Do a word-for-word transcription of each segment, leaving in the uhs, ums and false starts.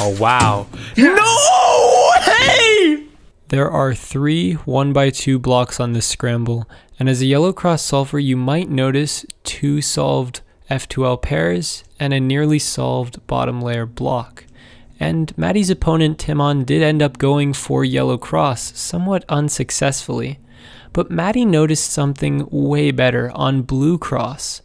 Oh, wow. No! Hey! There are three one by two blocks on this scramble, and as a yellow cross solver, you might notice two solved F two L pairs and a nearly solved bottom layer block. And Matty's opponent, Timon, did end up going for yellow cross, somewhat unsuccessfully. But Matty noticed something way better on blue cross,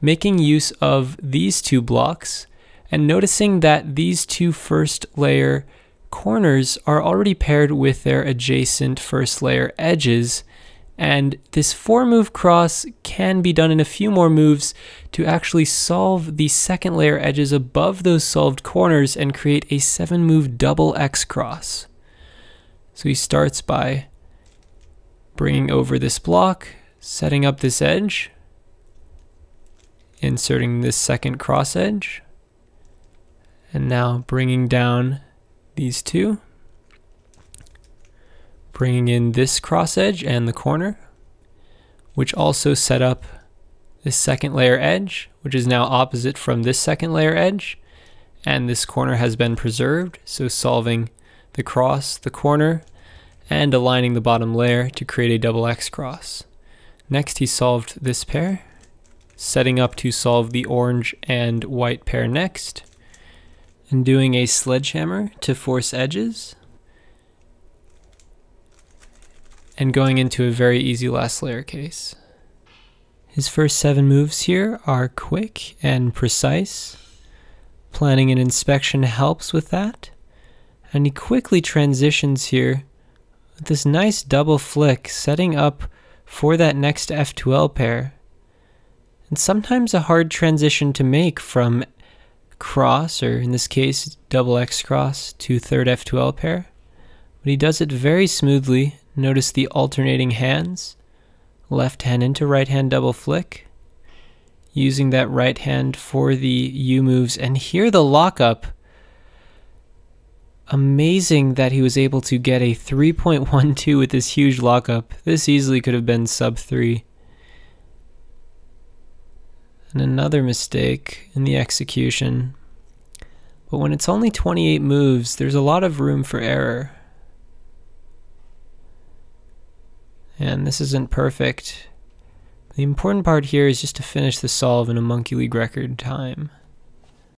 making use of these two blocks and noticing that these two first layer corners are already paired with their adjacent first layer edges, and this four move cross can be done in a few more moves to actually solve the second layer edges above those solved corners and create a seven move double X cross. So he starts by bringing over this block, setting up this edge, inserting this second cross edge, and now bringing down these two, bringing in this cross edge and the corner, which also set up this second layer edge, which is now opposite from this second layer edge, and this corner has been preserved, so solving the cross, the corner, and aligning the bottom layer to create a double X cross. Next, he solved this pair, setting up to solve the orange and white pair next, and doing a sledgehammer to force edges, and going into a very easy last layer case. His first seven moves here are quick and precise. Planning an inspection helps with that, and he quickly transitions here with this nice double flick, setting up for that next F two L pair. And sometimes a hard transition to make from cross, or in this case double X cross, to third F two L pair, but he does it very smoothly. Notice the alternating hands, left hand into right hand double flick, using that right hand for the U moves, and here the lockup. Amazing that he was able to get a three point one two with this huge lockup. This easily could have been sub three. And another mistake in the execution. But when it's only twenty-eight moves, there's a lot of room for error. And this isn't perfect. The important part here is just to finish the solve in a Monkey League record time.